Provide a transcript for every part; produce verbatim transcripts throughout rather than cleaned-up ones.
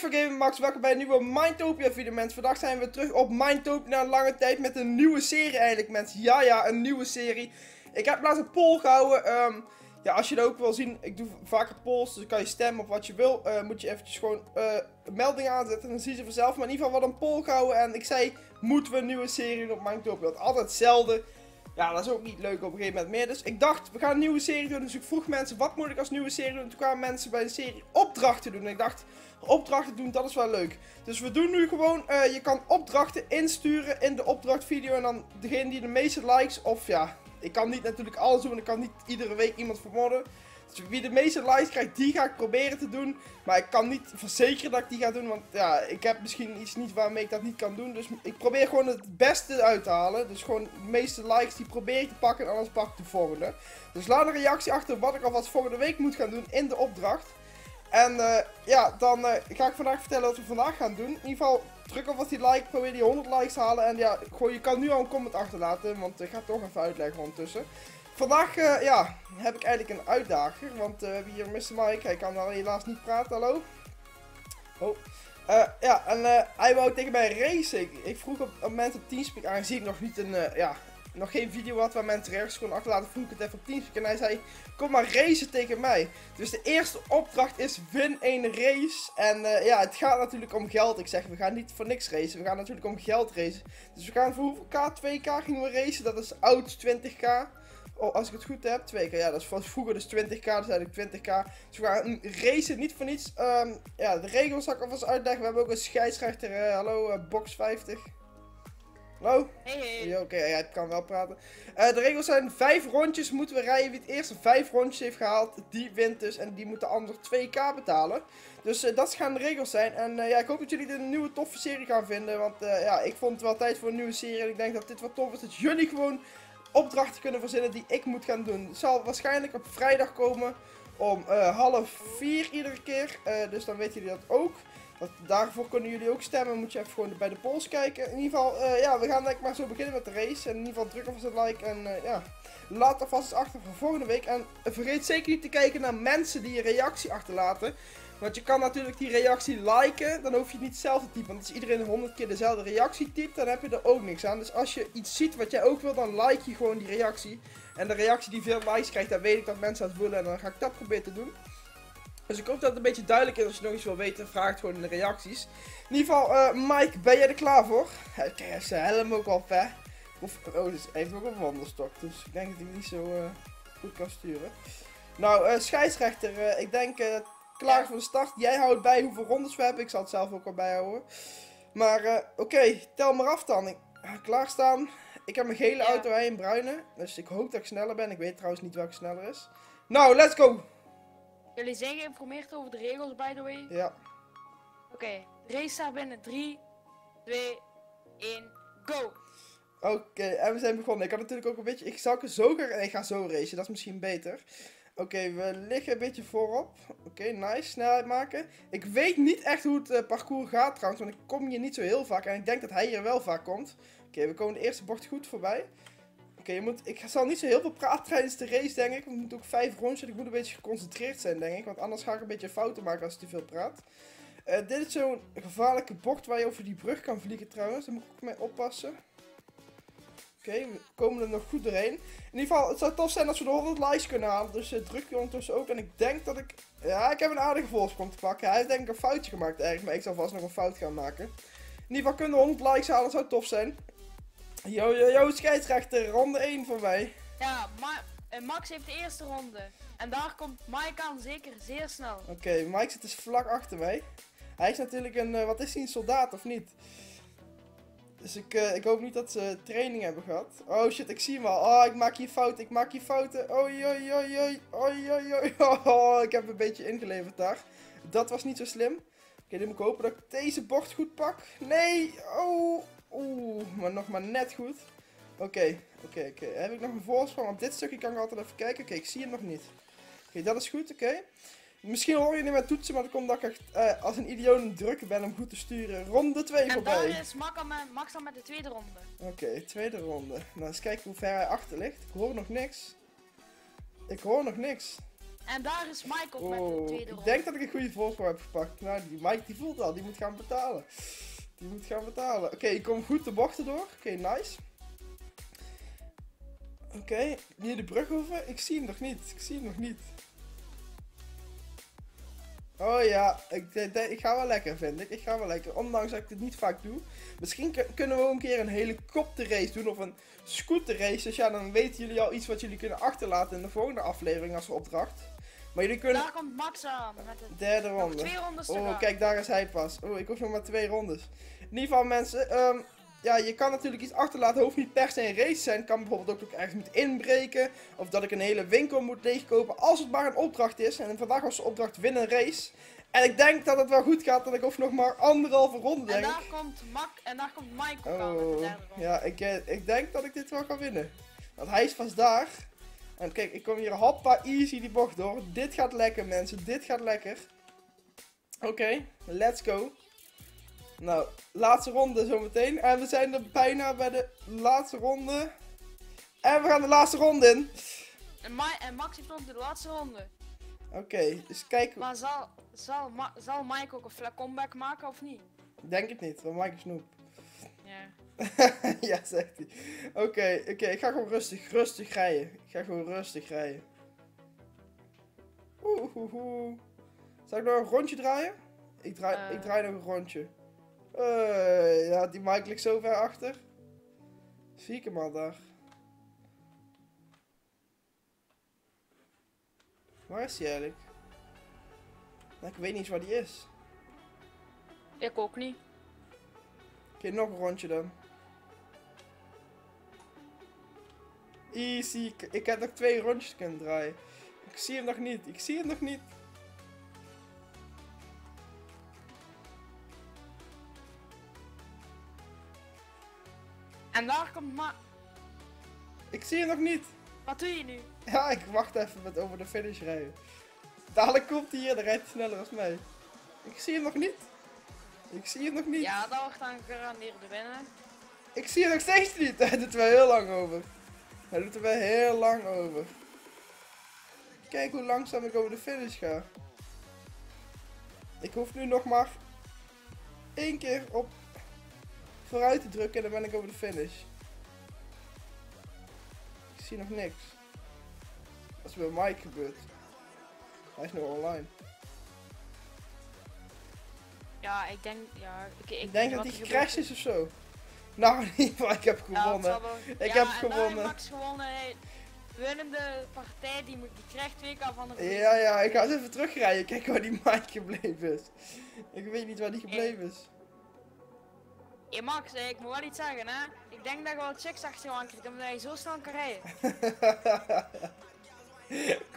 Thanks voor Gaming Max, welkom bij een nieuwe MineTopia video mensen. Vandaag zijn we terug op MineTopia na een lange tijd met een nieuwe serie eigenlijk mensen. Ja ja, een nieuwe serie. Ik heb laatst een poll gehouden. Um, ja, als je dat ook wil zien, ik doe vaker polls, dus kan je stemmen op wat je wil. Uh, moet je eventjes gewoon uh, meldingen aanzetten, dan zie je vanzelf. Maar in ieder geval, wat een poll gehouden en ik zei, moeten we een nieuwe serie doen op MineTopia? Dat is altijd hetzelfde. Ja, dat is ook niet leuk op een gegeven moment meer. Dus ik dacht, we gaan een nieuwe serie doen. Dus ik vroeg mensen, wat moet ik als nieuwe serie doen? Toen kwamen mensen bij de serie opdrachten doen. En ik dacht, opdrachten doen, dat is wel leuk. Dus we doen nu gewoon, uh, je kan opdrachten insturen in de opdrachtvideo. En dan degene die de meeste likes, of ja, ik kan niet natuurlijk alles doen. Ik kan niet iedere week iemand vermoorden. Dus wie de meeste likes krijgt, die ga ik proberen te doen. Maar ik kan niet verzekeren dat ik die ga doen. Want ja, ik heb misschien iets niet waarmee ik dat niet kan doen. Dus ik probeer gewoon het beste uit te halen. Dus gewoon de meeste likes, die probeer ik te pakken. En anders pak ik de volgende. Dus laat een reactie achter wat ik alvast volgende week moet gaan doen in de opdracht. En uh, ja, dan uh, ga ik vandaag vertellen wat we vandaag gaan doen. In ieder geval, druk op wat die like, probeer die honderd likes te halen. En ja, gewoon, je kan nu al een comment achterlaten. Want ik ga het toch even uitleggen ondertussen. Vandaag uh, ja, heb ik eigenlijk een uitdager, want uh, we hebben hier mister Mike, hij kan al helaas niet praten, hallo. Oh. Uh, ja, en uh, hij wou tegen mij racen. Ik, ik vroeg op het moment op Teamspeak, aangezien ik nog, niet een, uh, ja, nog geen video had waar mensen rechts konden achterlaten, vroeg ik het even op Teamspeak en hij zei, kom maar racen tegen mij. Dus de eerste opdracht is win een race en uh, ja, het gaat natuurlijk om geld. Ik zeg, we gaan niet voor niks racen, we gaan natuurlijk om geld racen. Dus we gaan voor hoeveel k, twee k gingen we racen, dat is oud twintig k. Oh, als ik het goed heb, twee k. Ja, dat was vroeger dus twintig k, dus eigenlijk twintig k. Dus we gaan racen, niet voor niets. Um, ja, de regels zal ik alvast uitleggen. We hebben ook een scheidsrechter. Uh, hallo, uh, Box vijftig. Hallo? Hey, hey. Oké, okay, hij kan wel praten. Uh, de regels zijn vijf rondjes moeten we rijden. Wie het eerste vijf rondjes heeft gehaald, die wint dus. En die moet de ander twee k betalen. Dus uh, dat gaan de regels zijn. En uh, ja, ik hoop dat jullie dit een nieuwe toffe serie gaan vinden. Want uh, ja, ik vond het wel tijd voor een nieuwe serie. En ik denk dat dit wat tof is. Dat jullie gewoon opdrachten kunnen verzinnen die ik moet gaan doen. Het zal waarschijnlijk op vrijdag komen om uh, half vier iedere keer. Uh, dus dan weten jullie dat ook. Dat, daarvoor kunnen jullie ook stemmen. Moet je even gewoon bij de polls kijken. In ieder geval, uh, ja, we gaan denk ik maar zo beginnen met de race. En in ieder geval druk alvast een like. En uh, ja, laat alvast eens achter voor volgende week. En vergeet zeker niet te kijken naar mensen die een reactie achterlaten. Want je kan natuurlijk die reactie liken, dan hoef je het niet zelf te typen. Want als iedereen honderd keer dezelfde reactie typt, dan heb je er ook niks aan. Dus als je iets ziet wat jij ook wil, dan like je gewoon die reactie. En de reactie die veel likes krijgt, dan weet ik dat mensen dat willen en dan ga ik dat proberen te doen. Dus ik hoop dat het een beetje duidelijk is. Als je nog iets wil weten, vraag het gewoon in de reacties. In ieder geval, uh, Mike, ben jij er klaar voor? Hij krijgt zijn helm ook op, hè? Of, oh, dus hij heeft ook een wandelstok, dus ik denk dat hij niet zo uh, goed kan sturen. Nou, uh, scheidsrechter, uh, ik denk... Uh, Klaar voor de start. Jij houdt bij hoeveel rondes we hebben. Ik zal het zelf ook al bijhouden. Maar uh, oké, okay, tel maar af dan. Ik, klaarstaan. Ik heb een gele ja. auto, hij een bruine. Dus ik hoop dat ik sneller ben. Ik weet trouwens niet welke sneller is. Nou, let's go! Jullie zijn geïnformeerd over de regels, by the way. Ja. Oké, okay, race staat binnen. drie, twee, één, go! Oké, okay, en we zijn begonnen. Ik had natuurlijk ook een beetje... Ik zal er zo gaan... En ik ga zo racen, dat is misschien beter. Oké, okay, we liggen een beetje voorop. Oké, okay, nice. Snelheid maken. Ik weet niet echt hoe het uh, parcours gaat trouwens, want ik kom hier niet zo heel vaak. En ik denk dat hij hier wel vaak komt. Oké, okay, we komen de eerste bocht goed voorbij. Oké, okay, je moet. Ik zal niet zo heel veel praten tijdens de race, denk ik. Want ik moet ook vijf rondjes en ik moet een beetje geconcentreerd zijn, denk ik. Want anders ga ik een beetje fouten maken als ik te veel praat. Uh, dit is zo'n gevaarlijke bocht waar je over die brug kan vliegen trouwens. Daar moet ik ook mee oppassen. Oké, okay, we komen er nog goed doorheen. In ieder geval, het zou tof zijn als we de honderd likes kunnen halen. Dus uh, druk je ondertussen ook. En ik denk dat ik... Ja, ik heb een aardige voorsprong te pakken. Hij heeft denk ik een foutje gemaakt eigenlijk. Maar ik zal vast nog een fout gaan maken. In ieder geval kunnen we honderd likes halen. Dat zou tof zijn. Yo, yo, yo, scheidsrechter. Ronde één voor mij. Ja, Ma uh, Max heeft de eerste ronde. En daar komt Mike aan zeker zeer snel. Oké, okay, Mike zit dus vlak achter mij. Hij is natuurlijk een... Uh, wat is hij, een soldaat of niet? Dus ik, uh, ik hoop niet dat ze training hebben gehad. Oh shit, ik zie hem al. Oh, ik maak hier fouten, ik maak hier fouten. Oei, oei, oei, oei, oei, oei, oei. Oh, ik heb een beetje ingeleverd daar. Dat was niet zo slim. Oké, okay, dan moet ik hopen dat ik deze bocht goed pak. Nee, oh, oeh, maar nog maar net goed. Oké, okay, oké, okay, oké. Okay. Heb ik nog een voorsprong op dit stukje? Kan ik altijd even kijken. Oké, okay, ik zie hem nog niet. Oké, okay, dat is goed, oké. Okay. Misschien hoor je niet meer toetsen, maar dat komt dat ik echt uh, als een idioot aan het drukken ben om goed te sturen. Ronde twee voorbij. En daar is Max al met, Max al met de tweede ronde. Oké, okay, tweede ronde. Nou, eens kijken hoe ver hij achter ligt. Ik hoor nog niks. Ik hoor nog niks. En daar is Mike op oh, met de tweede ronde. Ik denk dat ik een goede voorsprong heb gepakt. Nou, die Mike die voelt al, die moet gaan betalen. Die moet gaan betalen. Oké, okay, ik kom goed de bochten door. Oké, okay, nice. Oké, okay, nu de brug over. Ik zie hem nog niet. Ik zie hem nog niet. Oh ja, ik, de, de, ik ga wel lekker, vind ik. Ik ga wel lekker, ondanks dat ik dit niet vaak doe. Misschien kunnen we ook een keer een helikopterrace doen of een scooterrace. Dus ja, dan weten jullie al iets wat jullie kunnen achterlaten in de volgende aflevering als opdracht. Maar jullie kunnen... Daar komt Max aan met de derde ronde. Nog twee rondes te gaan. Oh, kijk, daar is hij pas. Oh, ik hoef nog maar twee rondes. In ieder geval, mensen... Um... Ja, je kan natuurlijk iets achterlaten, hoeft niet per se een race zijn. Het kan bijvoorbeeld ook dat ik ergens moet inbreken. Of dat ik een hele winkel moet leegkopen, als het maar een opdracht is. En vandaag was de opdracht winnen een race. En ik denk dat het wel goed gaat, want ik hoef nog maar anderhalve ronde, denk ik. En daar komt Mac, en daar komt Michael oh, aan met de derde ronde. Ja, ik, ik denk dat ik dit wel kan winnen. Want hij is vast daar. En kijk, ik kom hier hoppa easy die bocht door. Dit gaat lekker, mensen, dit gaat lekker. Oké, okay, let's go. Nou, laatste ronde zometeen. En we zijn er bijna bij de laatste ronde. En we gaan de laatste ronde in. En, Ma en Max heeft nog de laatste ronde. Oké, okay, dus kijken. Maar zal, zal, Ma zal Mike ook een comeback maken of niet? Ik denk het niet, want Mike is noob. Ja. Ja, zegt hij. Oké, okay, oké, okay, ik ga gewoon rustig, rustig rijden. Ik ga gewoon rustig rijden. Oeh, oeh, oeh. Zal ik nog een rondje draaien? Ik draai, uh... ik draai nog een rondje. Uh, ja, die Mike ligt zo ver achter. Zie ik hem al daar. Waar is hij eigenlijk? Nou, ik weet niet eens waar die is. Ik ook niet. Oké, okay, nog een rondje dan. Easy. Ik heb nog twee rondjes kunnen draaien. Ik zie hem nog niet. Ik zie hem nog niet. En daar komt Ma... Ik zie hem nog niet. Wat doe je nu? Ja, ik wacht even met over de finish rijden. Dadelijk komt hij hier, dan rijdt hij sneller als mij. Ik zie hem nog niet. Ik zie hem nog niet. Ja, dat wordt dan gegarandeerd de winnaar. Ik zie hem nog steeds niet. Hij doet er wel heel lang over. Hij doet er wel heel lang over. Kijk hoe langzaam ik over de finish ga. Ik hoef nu nog maar één keer op... vooruit te drukken en dan ben ik over de finish. Ik zie nog niks. Dat is bij Mike gebeurd. Hij is nog online. Ja, ik denk... Ja, ik, ik, ik denk dat hij gecrashed is of zo. Nou, in ieder geval, ik heb gewonnen. Ja, wel... Ik ja, heb gewonnen. Ja, Max gewonnen. Hey, winnende partij, die, moet, die krijgt twee keer van de... Ja, ja, ik ga eens even terugrijden. Kijk waar die Mike gebleven is. Ik weet niet waar die gebleven is. Ik... Hé hey Max, ik moet wel iets zeggen, hè? Ik denk dat je wel chicks achter je aankrijgt, omdat je zo snel kan rijden.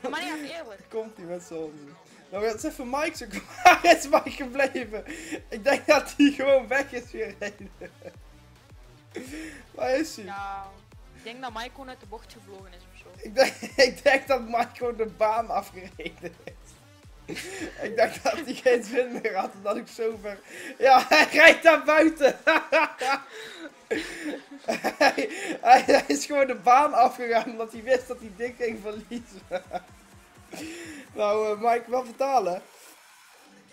Kom, maar niet eerlijk. Komt die met z'n honden. Nou, dat is even Mike zo. Waar is Mike gebleven? Ik denk dat hij gewoon weg is weer rijden. Waar is hij? Nou, ik denk dat Mike gewoon uit de bocht gevlogen is ofzo. Ik denk, ik denk dat Mike gewoon de baan afgereden is. Ik dacht dat hij geen zin meer had, omdat ik zo ver... Ja, hij rijdt daar buiten! hij, hij, hij is gewoon de baan afgegaan, omdat hij wist dat hij dik ging verliezen. Nou, uh, Mike, wel vertalen.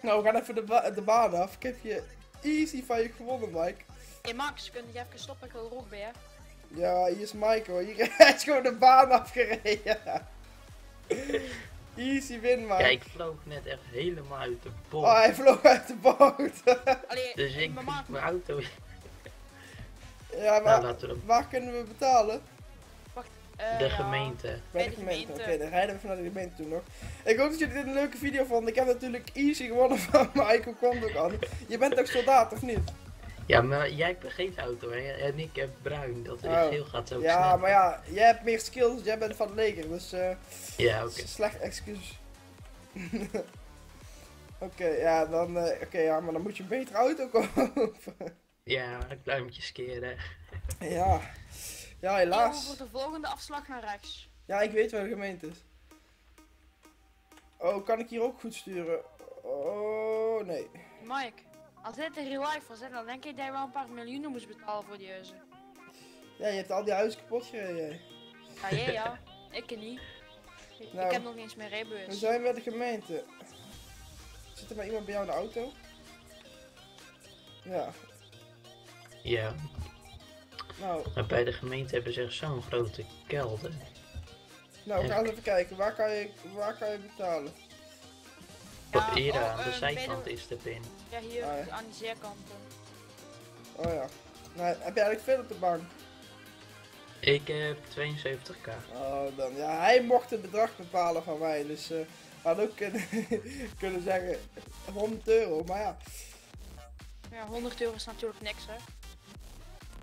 Nou, we gaan even de, ba de baan af. Ik heb je easy van je gewonnen, Mike. Hé hey Max, kun je even stoppen? Ik wil er ook bij, hè? Ja, hier is Mike, hoor. Hier, hij is gewoon de baan afgereden. Easy win, man. Kijk, ja, vloog net echt helemaal uit de bocht. Oh, hij vloog uit de bocht. Allee, dus ik mijn, maat... mijn auto. Ja, maar nou, we... waar kunnen we betalen? Wacht, uh, de gemeente. Bij, Bij de, de gemeente. gemeente. Oké, okay, dan rijden we even naar de gemeente toe nog. Ik hoop dat jullie dit een leuke video vonden. Ik heb natuurlijk easy gewonnen van Michael Kondogan. Je bent ook soldaat, of niet? Ja, maar jij hebt geen auto, hè? En ik heb bruin, dat is oh. heel gaat zo ja, snel. Maar ja, jij hebt meer skills, jij bent van het leger, dus eh... Uh, ja, oké. Okay. Slecht excuus. Oké, okay, ja, dan... Uh, oké, okay, ja, maar dan moet je een betere auto kopen. Ja, pluimpjes keren. Ja. Ja, helaas. Voor de volgende afslag naar rechts. Ja, ik weet waar de gemeente is. Oh, kan ik hier ook goed sturen? Oh, nee. Mike. Als dit in real life was, dan denk ik dat je wel een paar miljoenen moest betalen voor die huizen. Ja, je hebt al die huizen kapot gereden. Ja, jij ja. Ik niet. Nou, ik heb nog niet eens mijn rijbewijs. We zijn bij de gemeente. Zit er maar iemand bij jou in de auto? Ja. Ja. Nou. Maar bij de gemeente hebben ze zo'n grote kelder. Nou, we gaan even kijken. Waar kan je, waar kan je betalen? Ja, op Era, oh, aan de uh, zijkant de... is de pin. Ja, hier ah, ja. aan de zijkanten. Oh ja. Nou, heb je eigenlijk veel op de bank? Ik heb tweeënzeventig k. Oh, dan. Ja, hij mocht het bedrag bepalen van mij. Dus uh, we hadden ook kunnen, kunnen zeggen honderd euro, maar ja. Ja, honderd euro is natuurlijk niks, hè.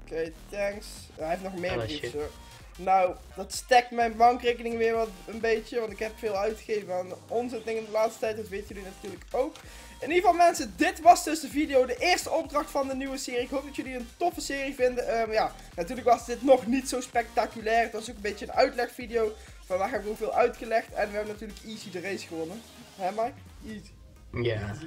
Oké, okay, thanks. Ja, hij heeft nog meer briefs, hoor. Nou, dat stekt mijn bankrekening weer wat een beetje, want ik heb veel uitgegeven aan onze dingen de laatste tijd, dat weten jullie natuurlijk ook. In ieder geval mensen, dit was dus de video, de eerste opdracht van de nieuwe serie. Ik hoop dat jullie een toffe serie vinden. Um, ja, natuurlijk was dit nog niet zo spectaculair, het was ook een beetje een uitlegvideo van waar hebben we hoeveel uitgelegd. En we hebben natuurlijk easy de race gewonnen. Hè Mike? Easy. Ja. Yeah.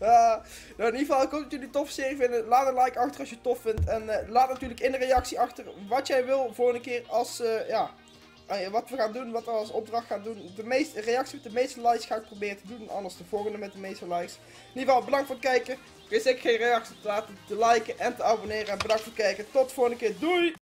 Uh, nou in ieder geval, ik hoop dat jullie een toffe serie vinden. Laat een like achter als je het tof vindt. En uh, laat natuurlijk in de reactie achter wat jij wil voor een keer als, uh, ja, uh, wat we gaan doen, wat we als opdracht gaan doen. De meeste reactie met de meeste likes ga ik proberen te doen, anders de volgende met de meeste likes. In ieder geval, bedankt voor het kijken. Vergeet zeker geen reactie te laten, te liken en te abonneren. En bedankt voor het kijken. Tot de volgende keer. Doei!